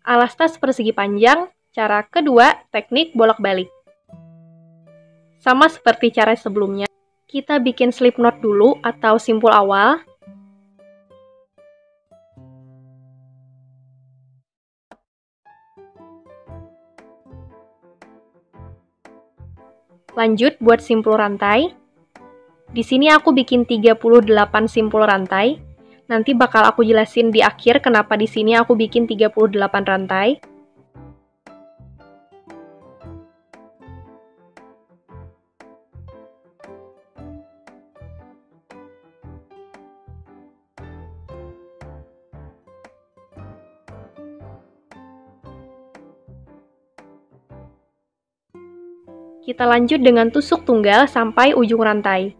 Alas tas persegi panjang, cara kedua, teknik bolak-balik. Sama seperti cara sebelumnya, kita bikin slip knot dulu atau simpul awal. Lanjut buat simpul rantai. Di sini aku bikin 38 simpul rantai. Nanti bakal aku jelasin di akhir kenapa di sini aku bikin 38 rantai. Kita lanjut dengan tusuk tunggal sampai ujung rantai.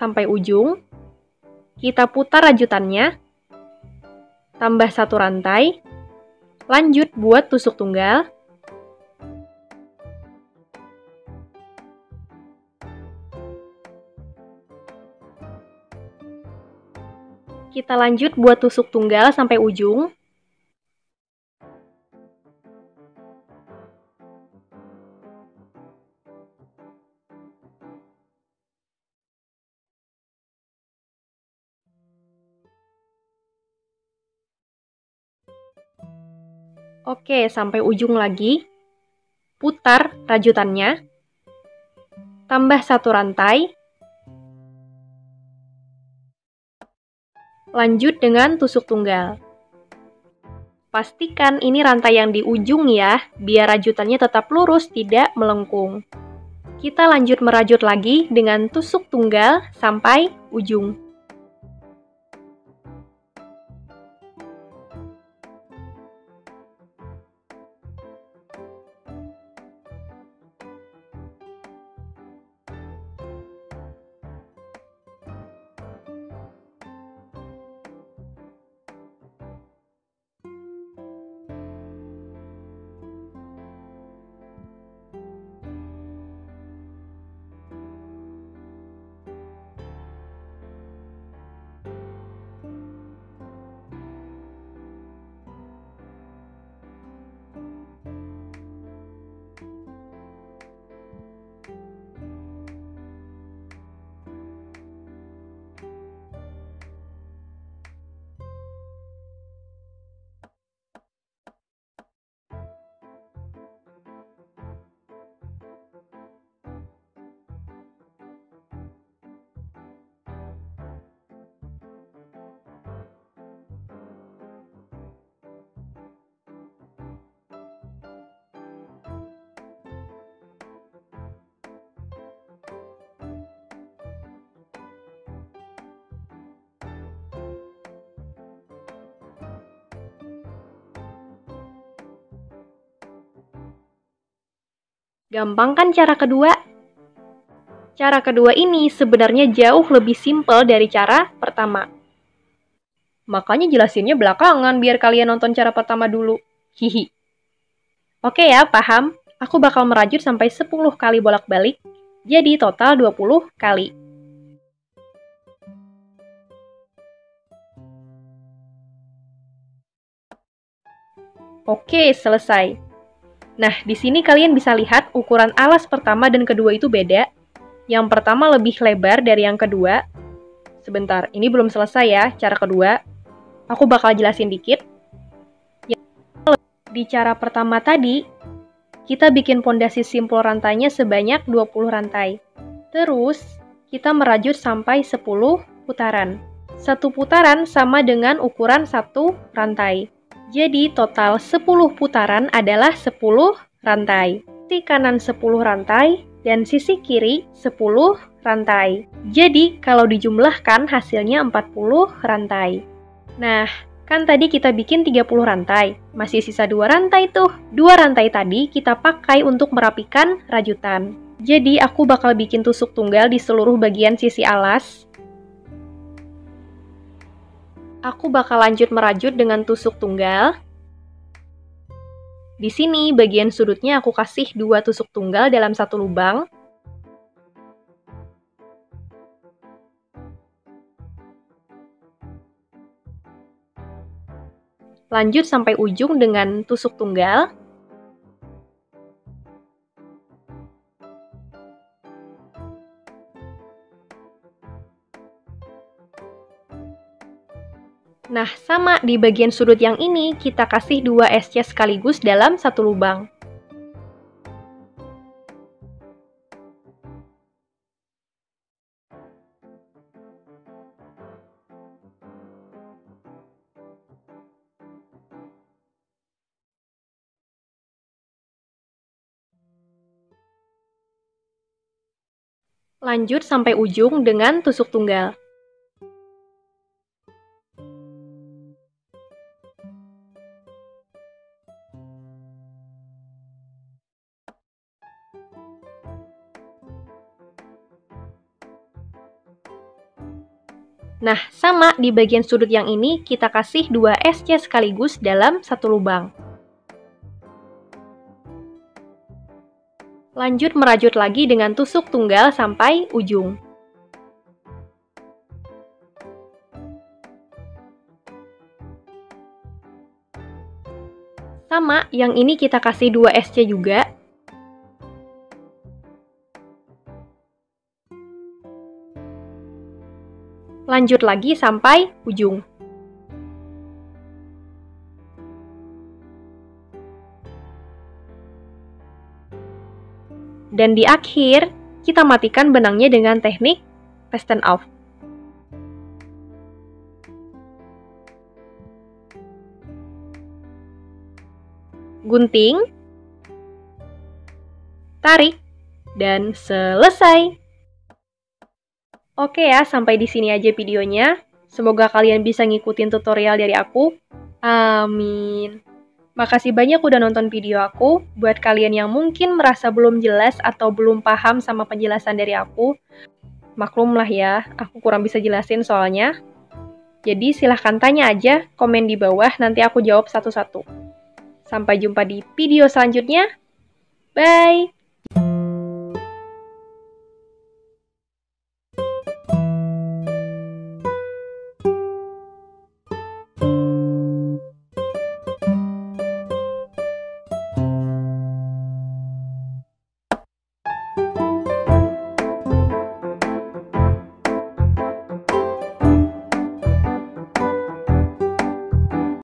Sampai ujung, kita putar rajutannya, tambah satu rantai, lanjut buat tusuk tunggal. Kita lanjut buat tusuk tunggal sampai ujung. Oke, sampai ujung lagi. Putar rajutannya. Tambah satu rantai. Lanjut dengan tusuk tunggal. Pastikan ini rantai yang di ujung ya, biar rajutannya tetap lurus, tidak melengkung. Kita lanjut merajut lagi dengan tusuk tunggal sampai ujung. Gampang kan cara kedua? Cara kedua ini sebenarnya jauh lebih simpel dari cara pertama. Makanya jelasinnya belakangan biar kalian nonton cara pertama dulu. Hihi. Oke ya, paham? Aku bakal merajut sampai 10 kali bolak-balik, jadi total 20 kali. Oke, selesai. Nah, di sini kalian bisa lihat ukuran alas pertama dan kedua itu beda. Yang pertama lebih lebar dari yang kedua. Sebentar, ini belum selesai ya, cara kedua. Aku bakal jelasin dikit. Di cara pertama tadi, kita bikin pondasi simpul rantainya sebanyak 20 rantai. Terus, kita merajut sampai 10 putaran. Satu putaran sama dengan ukuran satu rantai. Jadi total 10 putaran adalah 10 rantai. meliputi kanan 10 rantai dan sisi kiri 10 rantai. Jadi, kalau dijumlahkan hasilnya 40 rantai. Nah, kan tadi kita bikin 30 rantai, masih sisa 2 rantai tuh. 2 rantai tadi kita pakai untuk merapikan rajutan. Jadi aku bakal bikin tusuk tunggal di seluruh bagian sisi alas. Aku bakal lanjut merajut dengan tusuk tunggal. Di sini bagian sudutnya aku kasih 2 tusuk tunggal dalam satu lubang. Lanjut sampai ujung dengan tusuk tunggal. Nah, sama di bagian sudut yang ini, kita kasih 2 SC sekaligus dalam satu lubang. Lanjut sampai ujung dengan tusuk tunggal. Nah, sama di bagian sudut yang ini kita kasih 2 SC sekaligus dalam satu lubang. Lanjut merajut lagi dengan tusuk tunggal sampai ujung. Sama, yang ini kita kasih 2 SC juga. Lanjut lagi sampai ujung. Dan di akhir, kita matikan benangnya dengan teknik fasten off. Gunting, tarik, dan selesai. Oke ya, sampai di sini aja videonya. Semoga kalian bisa ngikutin tutorial dari aku. Amin. Makasih banyak udah nonton video aku. Buat kalian yang mungkin merasa belum jelas atau belum paham sama penjelasan dari aku, maklumlah ya, aku kurang bisa jelasin soalnya. Jadi silahkan tanya aja, komen di bawah, nanti aku jawab satu-satu. Sampai jumpa di video selanjutnya. Bye!